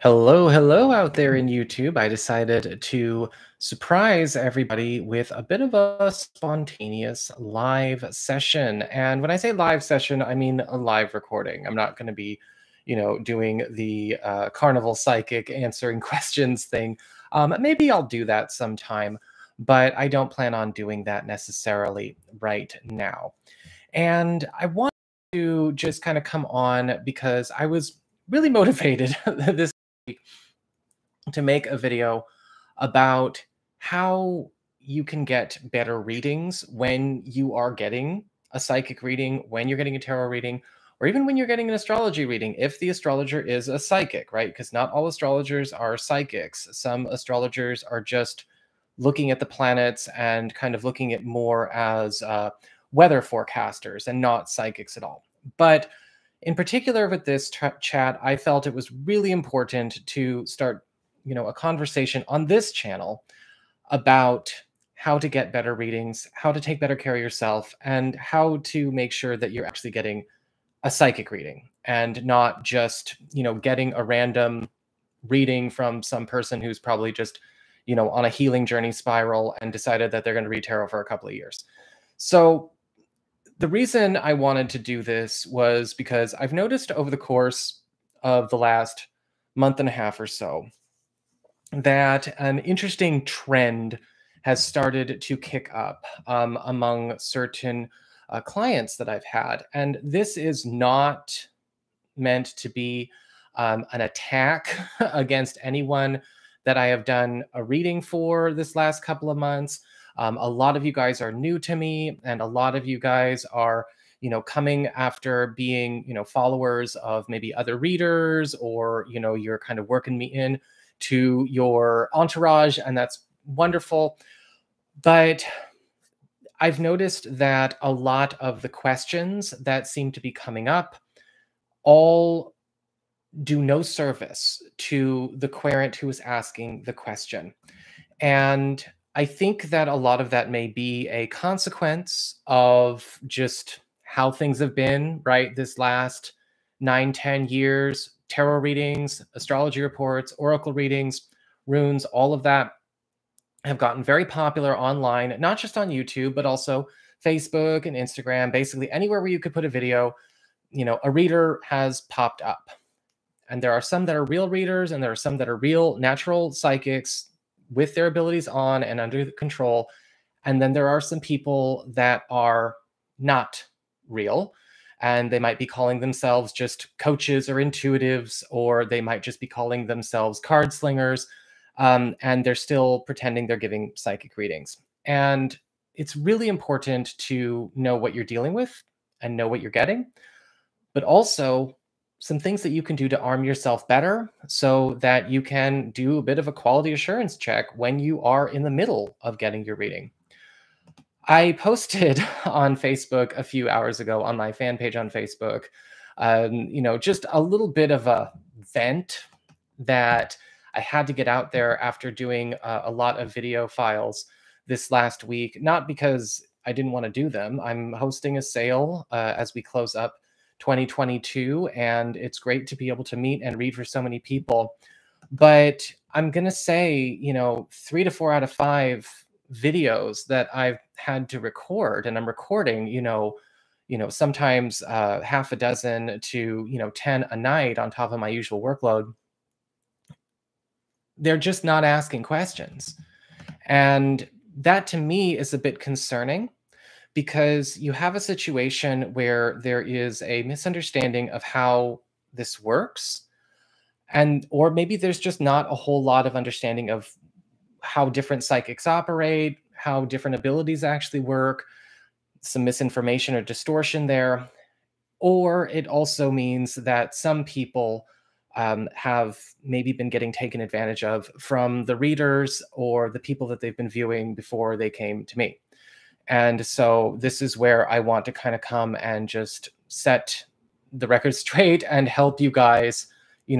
Hello, hello out there in YouTube. I decided to surprise everybody with a bit of a spontaneous live session. And when I say live session, I mean a live recording. I'm not going to be, doing the carnival psychic answering questions thing. Maybe I'll do that sometime, but I don't plan on doing that necessarily right now. And I want to just kind of come on because I was really motivated this week to make a video about how you can get better readings when you are getting a psychic reading, when you're getting a tarot reading, or even when you're getting an astrology reading, if the astrologer is a psychic, right? Because not all astrologers are psychics. Some astrologers are just looking at the planets and kind of looking at more as weather forecasters and not psychics at all. But in particular with this chat, I felt it was really important to start, a conversation on this channel about how to get better readings, how to take better care of yourself, and how to make sure that you're actually getting a psychic reading and not just, getting a random reading from some person who's probably just, on a healing journey spiral and decided that they're going to read tarot for a couple of years. So the reason I wanted to do this was because I've noticed over the course of the last month and a half or so that an interesting trend has started to kick up among certain clients that I've had. And this is not meant to be an attack against anyone that I have done a reading for this last couple of months. A lot of you guys are new to me, and a lot of you guys are, coming after being, followers of maybe other readers, or, you're kind of working me in to your entourage, and that's wonderful. But I've noticed that a lot of the questions that seem to be coming up all do no service to the querent who is asking the question. And I think that a lot of that may be a consequence of just how things have been, right? This last 9-10 years, tarot readings, astrology reports, oracle readings, runes, all of that have gotten very popular online, not just on YouTube, but also Facebook and Instagram, basically anywhere where you could put a video, a reader has popped up. And there are some that are real readers, and there are some that are real natural psychics with their abilities on and under control. And then there are some people that are not real, and they might be calling themselves just coaches or intuitives, or they might just be calling themselves card slingers. And they're still pretending they're giving psychic readings. And it's really important to know what you're dealing with and know what you're getting, but also some things that you can do to arm yourself better so that you can do a bit of a quality assurance check when you are in the middle of getting your reading. I posted on Facebook a few hours ago on my fan page on Facebook, just a little bit of a vent that I had to get out there after doing a lot of video files this last week, not because I didn't want to do them. I'm hosting a sale as we close up 2022, and it's great to be able to meet and read for so many people. But I'm going to say, 3 to 4 out of 5 videos that I've had to record, and I'm recording, sometimes half a dozen to, 10 a night on top of my usual workload. They're just not asking questions. And that to me is a bit concerning, because you have a situation where there is a misunderstanding of how this works, and or maybe there's just not a whole lot of understanding of how different psychics operate, how different abilities actually work, some misinformation or distortion there. Or it also means that some people have maybe been getting taken advantage of from the readers or the people that they've been viewing before they came to me. And so this is where I want to kind of come and just set the record straight and help you guys,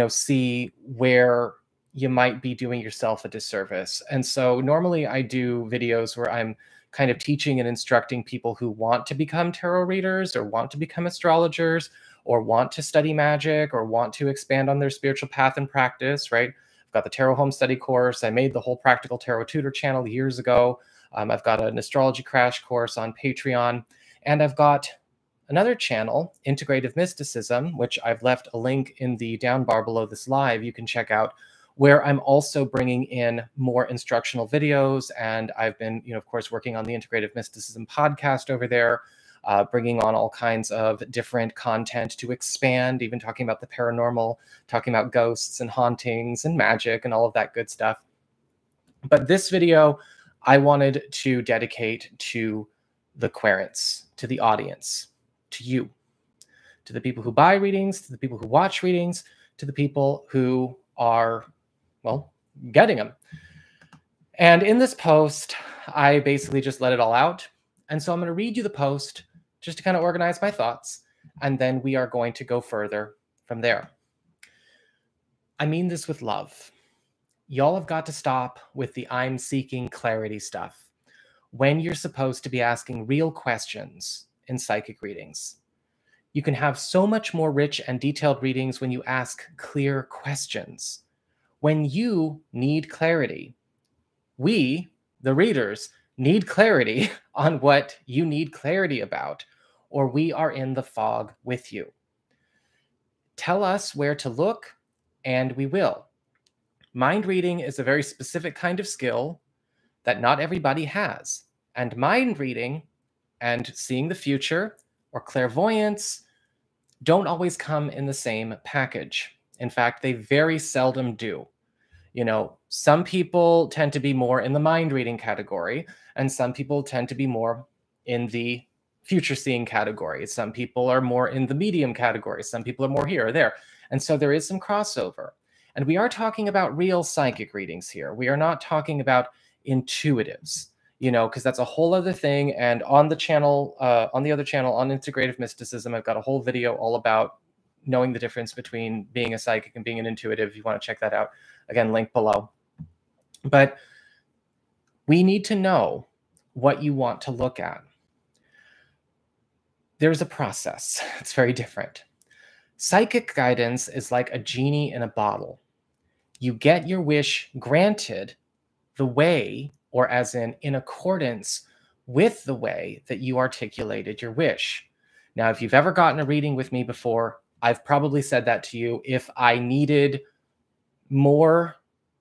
see where you might be doing yourself a disservice. And so normally I do videos where I'm kind of teaching and instructing people who want to become tarot readers or want to become astrologers or want to study magic or want to expand on their spiritual path and practice, right? I've got the Tarot Home Study course. I made the whole Practical Tarot Tutor channel years ago. I've got an astrology crash course on Patreon, and I've got another channel, Integrative Mysticism, which I've left a link in the down bar below this live. You can check out, where I'm also bringing in more instructional videos. And I've been, of course, working on the Integrative Mysticism podcast over there, bringing on all kinds of different content to expand, even talking about the paranormal, talking about ghosts and hauntings and magic and all of that good stuff. But this video, I wanted to dedicate to the querents, to the audience, to you, to the people who buy readings, to the people who watch readings, to the people who are, well, getting them. And in this post, I basically just let it all out. And so I'm going to read you the post just to kind of organize my thoughts. And then we are going to go further from there. I mean this with love. Y'all have got to stop with the I'm seeking clarity stuff when you're supposed to be asking real questions in psychic readings. You can have so much more rich and detailed readings when you ask clear questions. When you need clarity, we, the readers, need clarity on what you need clarity about, or we are in the fog with you. Tell us where to look, and we will. Mind reading is a very specific kind of skill that not everybody has. And mind reading and seeing the future or clairvoyance don't always come in the same package. In fact, they very seldom do. Some people tend to be more in the mind reading category, and some people tend to be more in the future seeing category. Some people are more in the medium category. Some people are more here or there. And so there is some crossover. And we are talking about real psychic readings here. We are not talking about intuitives, because that's a whole other thing. And on the channel, on the other channel, on Integrative Mysticism, I've got a whole video all about knowing the difference between being a psychic and being an intuitive. If you want to check that out, again, link below. But we need to know what you want to look at. There's a process. It's very different. Psychic guidance is like a genie in a bottle. You get your wish granted the way, or as in accordance with the way that you articulated your wish. Now, if you've ever gotten a reading with me before, I've probably said that to you. If I needed more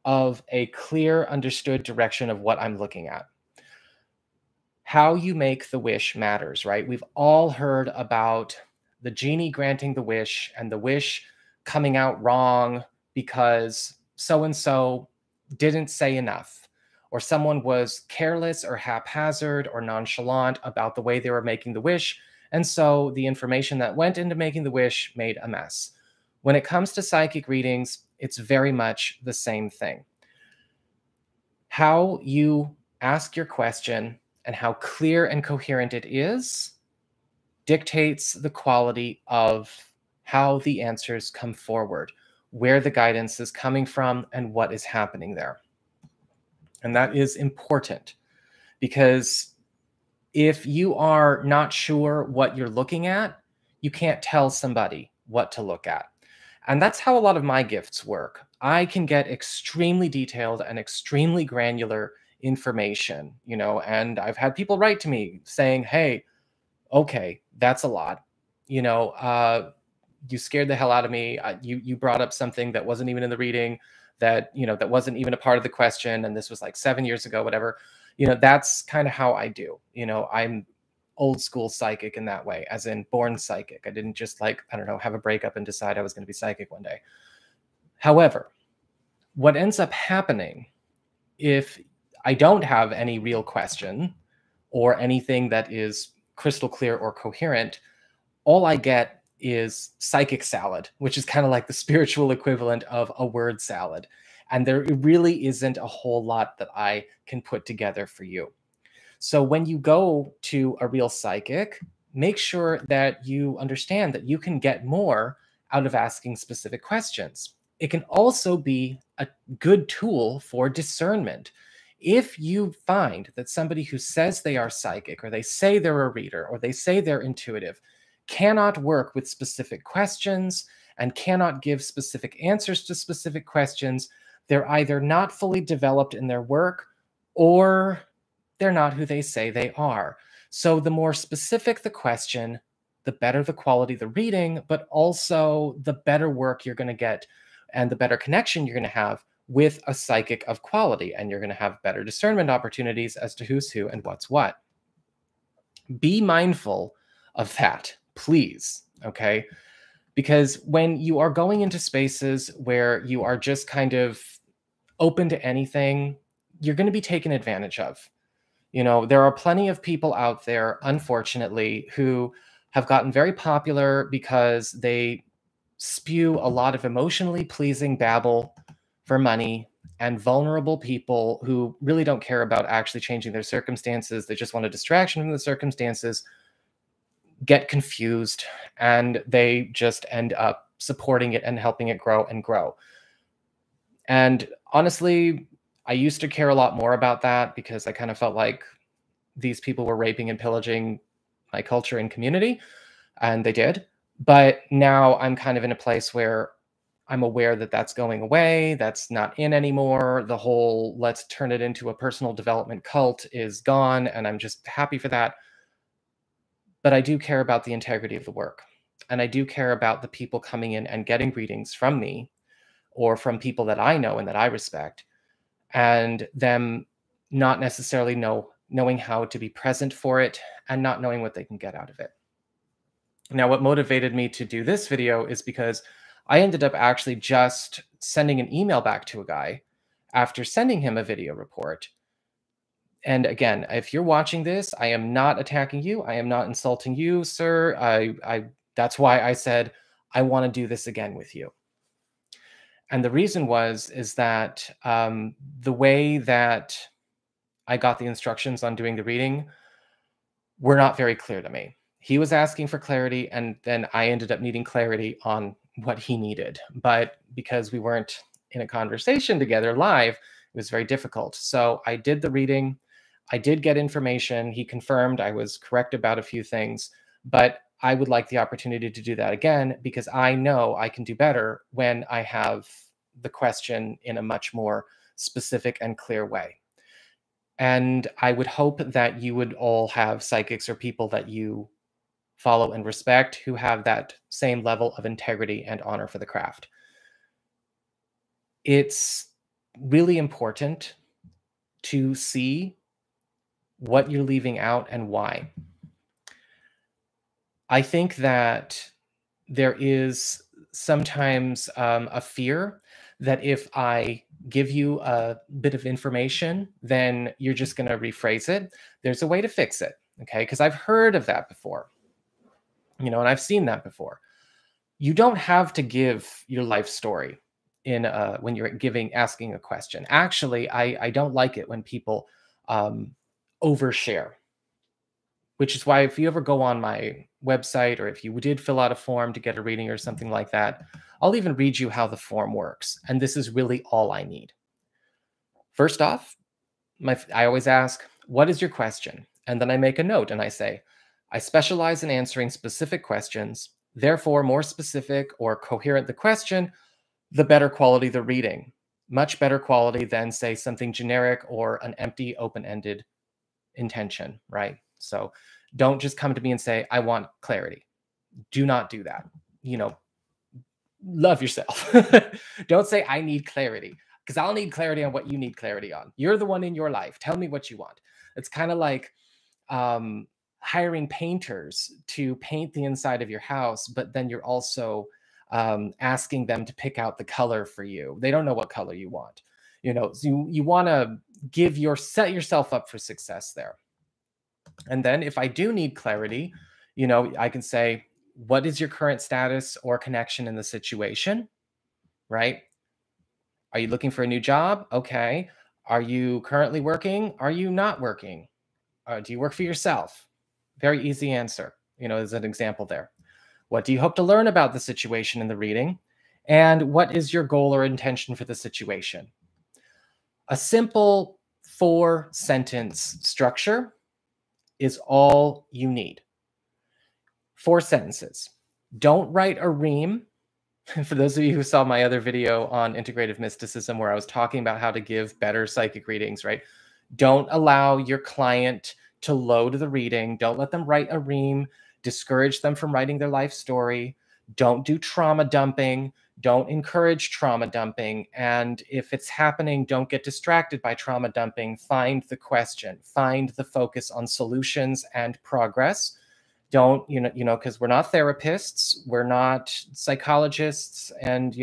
of a clear, understood direction of what I'm looking at, how you make the wish matters, right? We've all heard about the genie granting the wish and the wish coming out wrong because so-and-so didn't say enough, or someone was careless or haphazard or nonchalant about the way they were making the wish. And so the information that went into making the wish made a mess. When it comes to psychic readings, it's very much the same thing. How you ask your question and how clear and coherent it is dictates the quality of how the answers come forward, where the guidance is coming from, and what is happening there. And that is important, because if you are not sure what you're looking at, you can't tell somebody what to look at. And that's how a lot of my gifts work. I can get extremely detailed and extremely granular information, and I've had people write to me saying, hey, okay, that's a lot. You scared the hell out of me. You brought up something that wasn't even in the reading, that, that wasn't even a part of the question. And this was like 7 years ago, whatever. That's kind of how I do. I'm old school psychic in that way, as in born psychic. I didn't just have a breakup and decide I was going to be psychic one day. However, what ends up happening if I don't have any real question or anything that is crystal clear or coherent, all I get is psychic salad, which is kind of like the spiritual equivalent of a word salad. And there really isn't a whole lot that I can put together for you. So when you go to a real psychic, make sure that you understand that you can get more out of asking specific questions. It can also be a good tool for discernment. If you find that somebody who says they are psychic, or they say they're a reader, or they say they're intuitive, cannot work with specific questions and cannot give specific answers to specific questions. They're either not fully developed in their work or they're not who they say they are. So the more specific the question, the better the quality of the reading, but also the better work you're going to get and the better connection you're going to have with a psychic of quality. And you're going to have better discernment opportunities as to who's who and what's what. Be mindful of that, please. Okay. Because when you are going into spaces where you are just kind of open to anything, you're going to be taken advantage of. You know, there are plenty of people out there, unfortunately, who have gotten very popular because they spew a lot of emotionally pleasing babble for money and vulnerable people who really don't care about actually changing their circumstances. They just want a distraction from the circumstances, get confused, and they just end up supporting it and helping it grow and grow. And honestly, I used to care a lot more about that because I kind of felt like these people were raping and pillaging my culture and community, and they did. But now I'm kind of in a place where I'm aware that that's going away. That's not in anymore. The whole let's turn it into a personal development cult is gone, and I'm just happy for that. But I do care about the integrity of the work. And I do care about the people coming in and getting readings from me or from people that I know and that I respect, and them not necessarily knowing how to be present for it and not knowing what they can get out of it. Now, what motivated me to do this video is because I ended up actually just sending an email back to a guy after sending him a video report. And again, if you're watching this, I am not attacking you. I am not insulting you, sir. That's why I said, I want to do this again with you. And the reason is that the way that I got the instructions on doing the reading were not very clear to me. He was asking for clarity, and then I ended up needing clarity on what he needed. But because we weren't in a conversation together live, it was very difficult. So I did the reading. I did get information. He confirmed I was correct about a few things, but I would like the opportunity to do that again because I know I can do better when I have the question in a much more specific and clear way. And I would hope that you would all have psychics or people that you follow and respect who have that same level of integrity and honor for the craft. It's really important to see what you're leaving out and why. I think that there is sometimes a fear that if I give you a bit of information, then you're just going to rephrase it. There's a way to fix it, okay? Because I've heard of that before, you know, and I've seen that before. You don't have to give your life story in when you're asking a question. Actually, I don't like it when people overshare, which is why if you ever go on my website or if you did fill out a form to get a reading or something like that, I'll even read you how the form works. And this is really all I need. First off, I always ask, what is your question? And then I make a note and I say, I specialize in answering specific questions. Therefore, more specific or coherent the question, the better quality the reading. Much better quality than, say, something generic or an empty, open-ended intention, right? So don't just come to me and say, I want clarity. Do not do that. You know, love yourself. Don't say, I need clarity, because I'll need clarity on what you need clarity on. You're the one in your life. Tell me what you want. It's kind of like hiring painters to paint the inside of your house, but then you're also asking them to pick out the color for you. They don't know what color you want. You know, so you want to set yourself up for success there. And then if I do need clarity, you know, I can say, what is your current status or connection in the situation, right? Are you looking for a new job? Okay. Are you currently working? Are you not working? Do you work for yourself? Very easy answer, you know, as an example there. What do you hope to learn about the situation in the reading? And what is your goal or intention for the situation? A simple 4-sentence structure is all you need. Four sentences. Don't write a ream. For those of you who saw my other video on integrative mysticism where I was talking about how to give better psychic readings, right? Don't allow your client to load the reading. Don't let them write a ream. Discourage them from writing their life story. Don't do trauma dumping. Don't encourage trauma dumping. And if it's happening, don't get distracted by trauma dumping. Find the question. Find the focus on solutions and progress. Don't, because we're not therapists, we're not psychologists, and,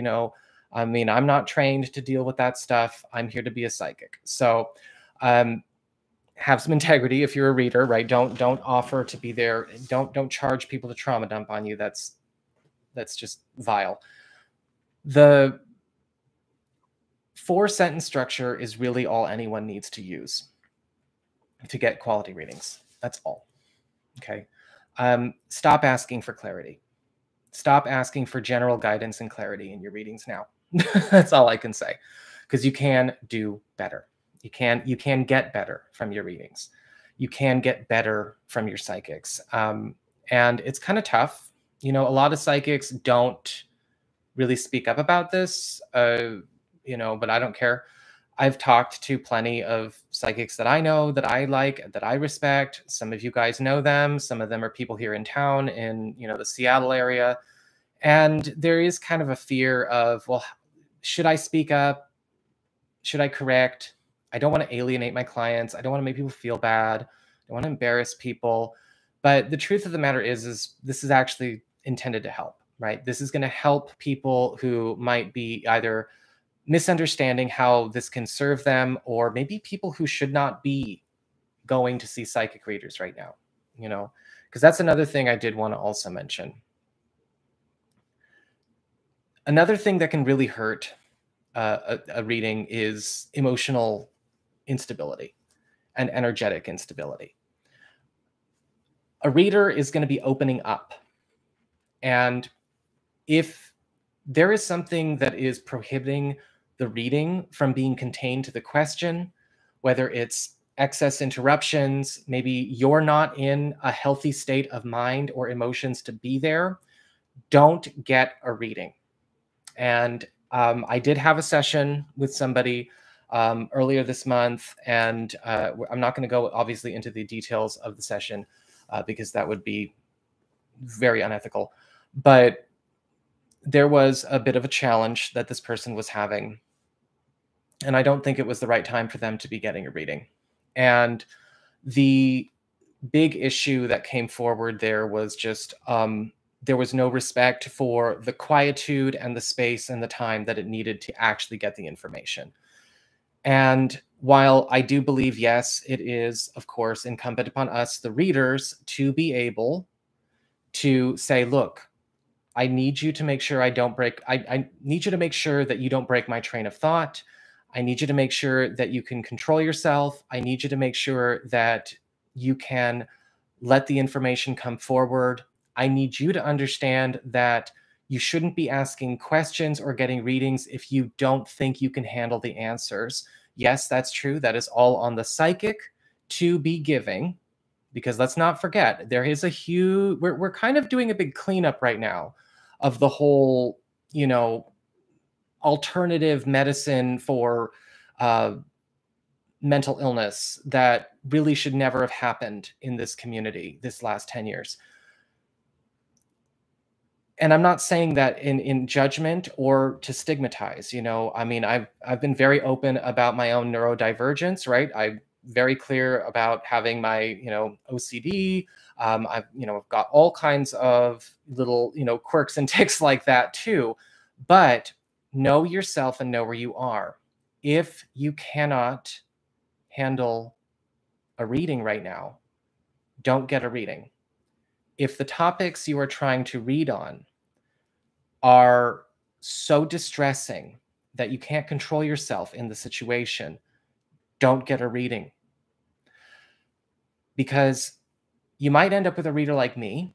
I mean, I'm not trained to deal with that stuff. I'm here to be a psychic. So have some integrity if you're a reader, right? Don't offer to be there. Don't charge people to trauma dump on you. That's just vile. The four-sentence structure is really all anyone needs to use to get quality readings. That's all, okay? Stop asking for clarity. Stop asking for general guidance and clarity in your readings now. That's all I can say, because you can do better. You can get better from your readings. You can get better from your psychics. And it's kind of tough. A lot of psychics don't really speak up about this, but I don't care. I've talked to plenty of psychics that I know, that I like, that I respect. Some of you guys know them. Some of them are people here in town in, the Seattle area. And there is kind of a fear of, well, should I speak up? Should I correct? I don't want to alienate my clients. I don't want to make people feel bad. I don't want to embarrass people. But the truth of the matter is this is actually intended to help, right? This is going to help people who might be either misunderstanding how this can serve them, or maybe people who should not be going to see psychic readers right now, because that's another thing I did want to also mention. Another thing that can really hurt a reading is emotional instability and energetic instability. A reader is going to be opening up. And if there is something that is prohibiting the reading from being contained to the question, whether it's excess interruptions, maybe you're not in a healthy state of mind or emotions to be there, don't get a reading. And I did have a session with somebody earlier this month, and I'm not going to go obviously into the details of the session because that would be very unethical. But there was a bit of a challenge that this person was having, and I don't think it was the right time for them to be getting a reading. And the big issue that came forward there was just, there was no respect for the quietude and the space and the time that it needed to actually get the information. And while I do believe, yes, it is, of course, incumbent upon us, the readers, to be able to say, look, I need you to make sure I don't break. I need you to make sure that you don't break my train of thought. I need you to make sure that you can control yourself. I need you to make sure that you can let the information come forward. I need you to understand that you shouldn't be asking questions or getting readings if you don't think you can handle the answers. Yes, that's true. That is all on the psychic to be giving. Because let's not forget, there is a huge, we're kind of doing a big cleanup right now of the whole, alternative medicine for mental illness that really should never have happened in this community this last 10 years. And I'm not saying that in judgment or to stigmatize, I mean, I've been very open about my own neurodivergence, right? I'm very clear about having my, OCD. I've, got all kinds of little, quirks and tics like that too. But know yourself and know where you are. If you cannot handle a reading right now, don't get a reading. If the topics you are trying to read on are so distressing that you can't control yourself in the situation, don't get a reading. Because you might end up with a reader like me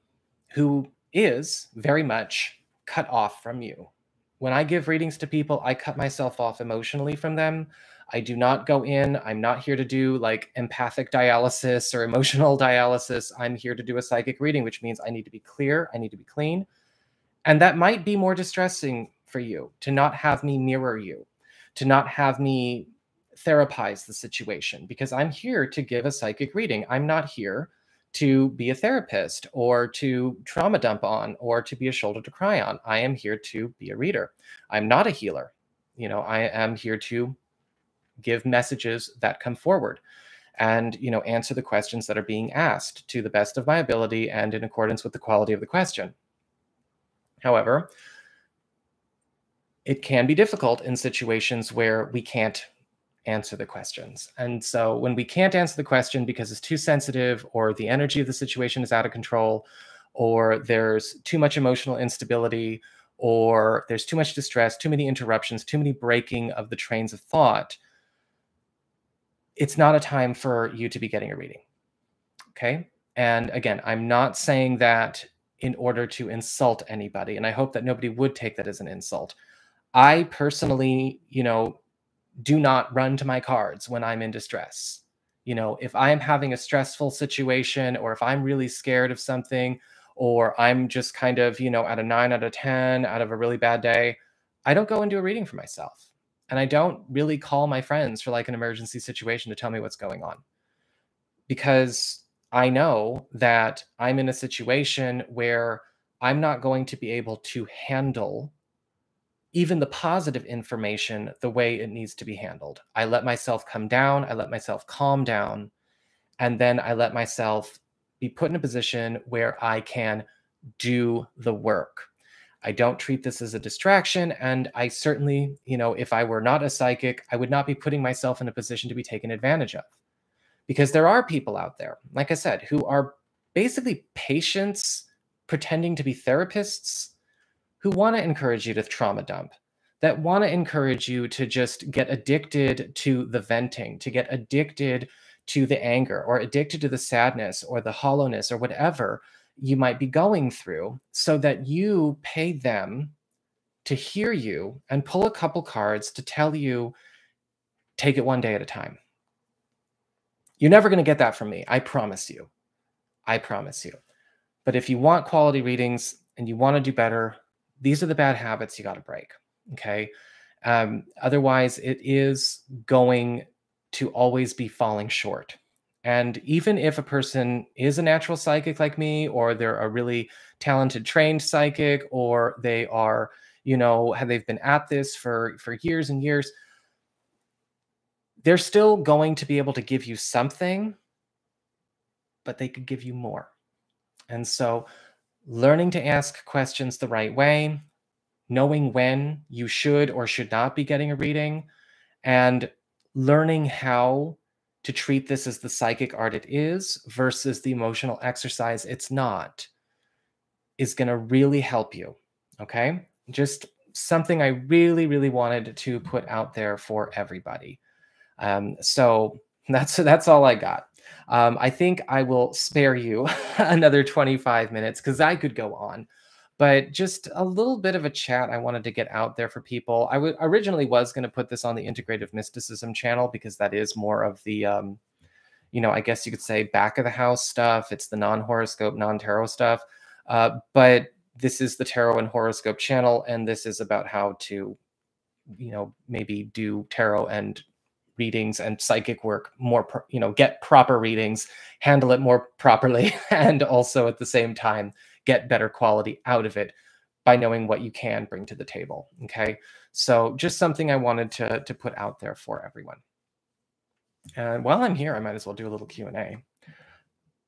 who is very much cut off from you. When I give readings to people, I cut myself off emotionally from them. I do not go in. I'm not here to do like empathic dialysis or emotional dialysis. I'm here to do a psychic reading, which means I need to be clear. I need to be clean. And that might be more distressing for you, to not have me mirror you, to not have me therapize the situation, because I'm here to give a psychic reading. I'm not here to be a therapist or to trauma dump on or to be a shoulder to cry on. I am here to be a reader. I'm not a healer. You know, I am here to give messages that come forward and, you know, answer the questions that are being asked to the best of my ability and in accordance with the quality of the question. However, it can be difficult in situations where we can't answer the questions. And so when we can't answer the question because it's too sensitive, or the energy of the situation is out of control, or there's too much emotional instability, or there's too much distress, too many interruptions, too many breaking of the trains of thought, it's not a time for you to be getting a reading. Okay? And again, I'm not saying that in order to insult anybody, and I hope that nobody would take that as an insult. I personally, you know, do not run to my cards when I'm in distress. You know, if I'm having a stressful situation, or if I'm really scared of something, or I'm just kind of, you know, at a 9 out of 10, out of a really bad day, I don't go and do a reading for myself. And I don't really call my friends for like an emergency situation to tell me what's going on, because I know that I'm in a situation where I'm not going to be able to handle even the positive information the way it needs to be handled. I let myself come down. I let myself calm down. And then I let myself be put in a position where I can do the work. I don't treat this as a distraction. And I certainly, you know, if I were not a psychic, I would not be putting myself in a position to be taken advantage of. Because there are people out there, like I said, who are basically patients pretending to be therapists, who want to encourage you to trauma dump, that want to encourage you to just get addicted to the venting, to get addicted to the anger, or addicted to the sadness or the hollowness or whatever you might be going through, so that you pay them to hear you and pull a couple cards to tell you, take it one day at a time. You're never going to get that from me. I promise you. I promise you. But if you want quality readings and you want to do better, these are the bad habits you got to break. Okay. Otherwise, it is going to always be falling short. And even if a person is a natural psychic like me, or they're a really talented trained psychic, or they are, you know, they've been at this for years and years, they're still going to be able to give you something, but they could give you more. And so learning to ask questions the right way, knowing when you should or should not be getting a reading, and learning how to treat this as the psychic art it is versus the emotional exercise it's not, is going to really help you. Okay? Just something I really, really wanted to put out there for everybody. So that's all I got. I think I will spare you another 25 minutes because I could go on, but just a little bit of a chat I wanted to get out there for people. I originally was going to put this on the Integrative Mysticism channel, because that is more of the, you know, I guess you could say back of the house stuff. It's the non-horoscope, non-tarot stuff. But this is the tarot and horoscope channel. And this is about how to, you know, maybe do tarot and readings and psychic work more, you know, get proper readings, handle it more properly, and also at the same time, get better quality out of it by knowing what you can bring to the table. Okay. So just something I wanted to put out there for everyone. And while I'm here, I might as well do a little Q&A.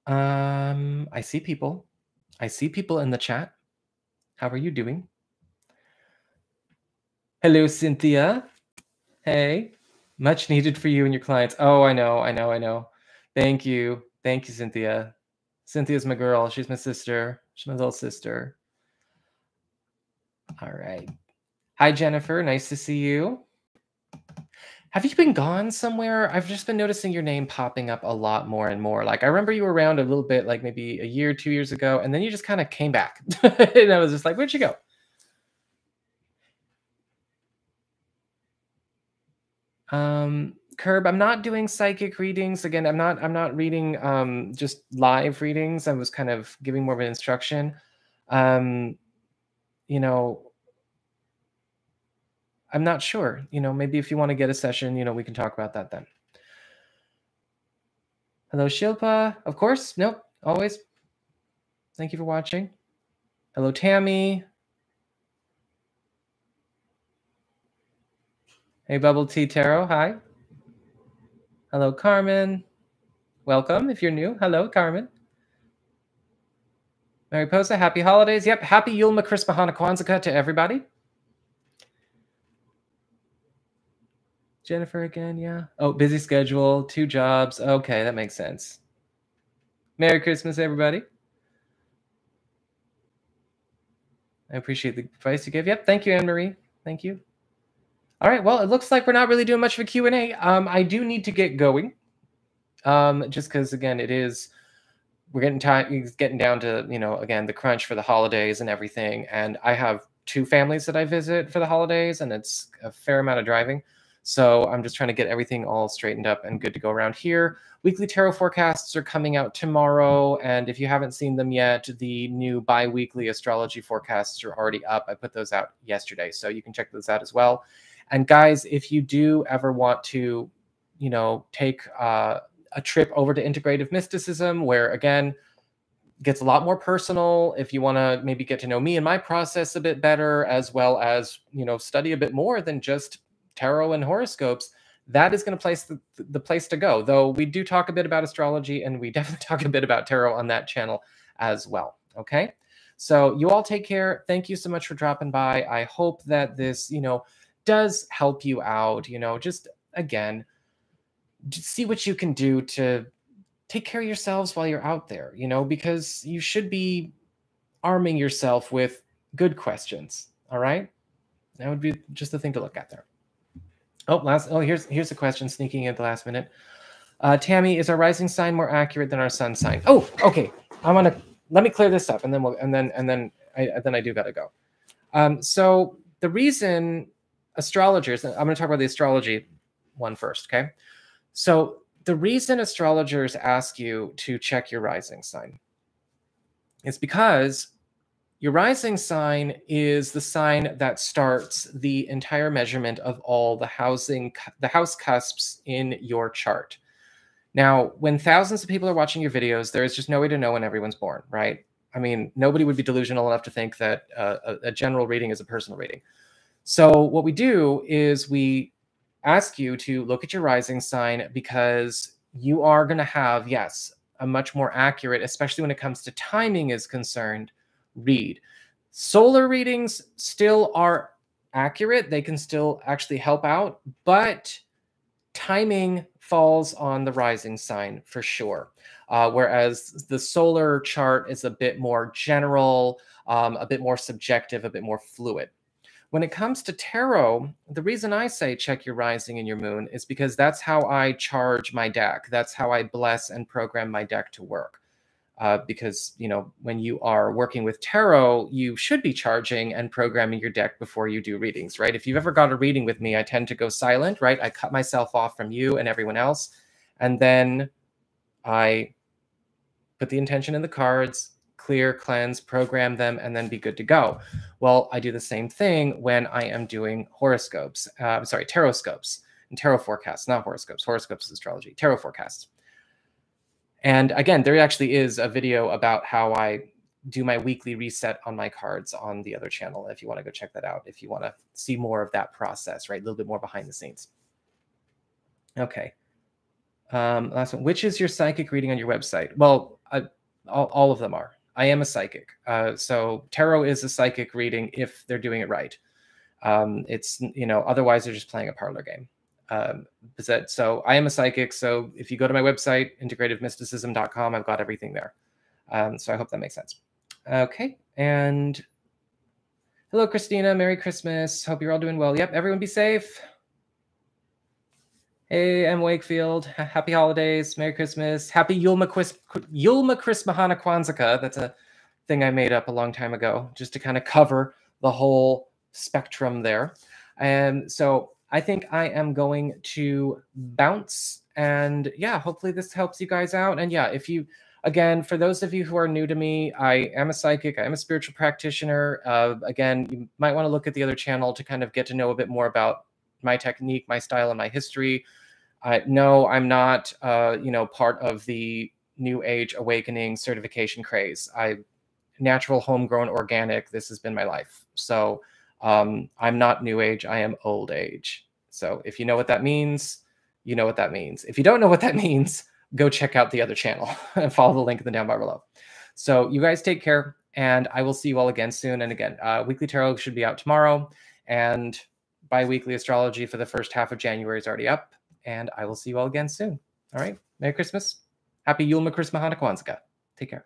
I see people in the chat. How are you doing? Hello, Cynthia. Hey. Much needed for you and your clients. Oh, I know. Thank you. Thank you, Cynthia. Cynthia's my girl. She's my sister. She's my little sister. All right. Hi, Jennifer. Nice to see you. Have you been gone somewhere? I've just been noticing your name popping up a lot more and more. Like, I remember you were around a little bit, like maybe a year, 2 years ago, and then you just kind of came back. And I was just like, where'd you go? Curb, I'm not doing psychic readings. Again, I'm not reading just live readings. I was kind of giving more of an instruction. You know, I'm not sure. You know, maybe if you want to get a session, you know, we can talk about that then. Hello, Shilpa. Of course. Nope. Always. Thank you for watching. Hello, Tammy. Hey, Bubble Tea Tarot. Hi. Hello, Carmen. Welcome if you're new. Hello, Carmen. Mariposa, happy holidays. Yep, happy Yulma, Christmas, Hana, Kwanzaa to everybody. Jennifer again, yeah. Oh, busy schedule, 2 jobs. Okay, that makes sense. Merry Christmas, everybody. I appreciate the advice you gave. Yep, thank you, Anne-Marie. Thank you. All right, well, it looks like we're not really doing much of a Q&A. I do need to get going, just because, again, it is... We're getting down to, you know, again, the crunch for the holidays and everything. And I have 2 families that I visit for the holidays, and it's a fair amount of driving. So I'm just trying to get everything all straightened up and good to go around here. Weekly tarot forecasts are coming out tomorrow. And if you haven't seen them yet, the new bi-weekly astrology forecasts are already up. I put those out yesterday. So you can check those out as well. And guys, if you do ever want to, you know, take... a trip over to Integrative Mysticism, where again, gets a lot more personal. If you want to maybe get to know me and my process a bit better, as well as, you know, study a bit more than just tarot and horoscopes, that is going to place the place to go. Though we do talk a bit about astrology, and we definitely talk a bit about tarot on that channel as well. Okay. So you all take care. Thank you so much for dropping by. I hope that this, you know, does help you out, you know, just again, see what you can do to take care of yourselves while you're out there, you know, because you should be arming yourself with good questions. All right. That would be just the thing to look at there. Oh, here's a question sneaking in at the last minute. Tammy, is our rising sign more accurate than our sun sign? Oh, okay. Let me clear this up, and then I do gotta go. So the reason astrologers, I'm going to talk about the astrology one first. Okay. So the reason astrologers ask you to check your rising sign is because your rising sign is the sign that starts the entire measurement of all the house cusps in your chart. Now, when thousands of people are watching your videos, there is just no way to know when everyone's born, right? I mean, nobody would be delusional enough to think that a general reading is a personal reading. So what we do is we ask you to look at your rising sign, because you are going to have, yes, a much more accurate, especially when it comes to timing is concerned, read. Solar readings still are accurate. They can still actually help out, but timing falls on the rising sign for sure. Whereas the solar chart is a bit more general, a bit more subjective, a bit more fluid. When it comes to tarot, the reason I say check your rising and your moon is because that's how I charge my deck. That's how I bless and program my deck to work. Because, you know, when you are working with tarot, you should be charging and programming your deck before you do readings, right? If you've ever got a reading with me, I tend to go silent, right? I cut myself off from you and everyone else. And then I put the intention in the cards, clear, cleanse, program them, and then be good to go. Well, I do the same thing when I am doing horoscopes. I'm sorry, tarot scopes and tarot forecasts, not horoscopes. Horoscopes is astrology, tarot forecasts. And again, there actually is a video about how I do my weekly reset on my cards on the other channel, if you want to go check that out, if you want to see more of that process, right? A little bit more behind the scenes. Okay. Last one. Which is your psychic reading on your website? Well, all of them are. I am a psychic. So tarot is a psychic reading if they're doing it right. It's, you know, otherwise they're just playing a parlor game. So I am a psychic. So if you go to my website, integrativemysticism.com, I've got everything there. So I hope that makes sense. Okay. And hello, Christina. Merry Christmas. Hope you're all doing well. Yep. Everyone be safe. Hey, I'm Wakefield. Happy holidays. Merry Christmas. Happy Yulma Christmas, Hana, Kwanzaa. That's a thing I made up a long time ago just to kind of cover the whole spectrum there. And so I think I am going to bounce, and yeah, hopefully this helps you guys out. And yeah, if you, again, for those of you who are new to me, I am a psychic, I am a spiritual practitioner. Again, you might want to look at the other channel to kind of get to know a bit more about my technique, my style, and my history. No, I'm not, you know, part of the New Age Awakening certification craze. Natural, homegrown, organic. This has been my life. So I'm not New Age. I am old age. So if you know what that means, you know what that means. If you don't know what that means, go check out the other channel and follow the link in the down bar below. So you guys take care, and I will see you all again soon. And again, Weekly Tarot should be out tomorrow, and bi-weekly astrology for the first half of January is already up. And I will see you all again soon. All right. Merry Christmas. Happy Yule, Christmas, Hanukkah, Kwanzaa. Take care.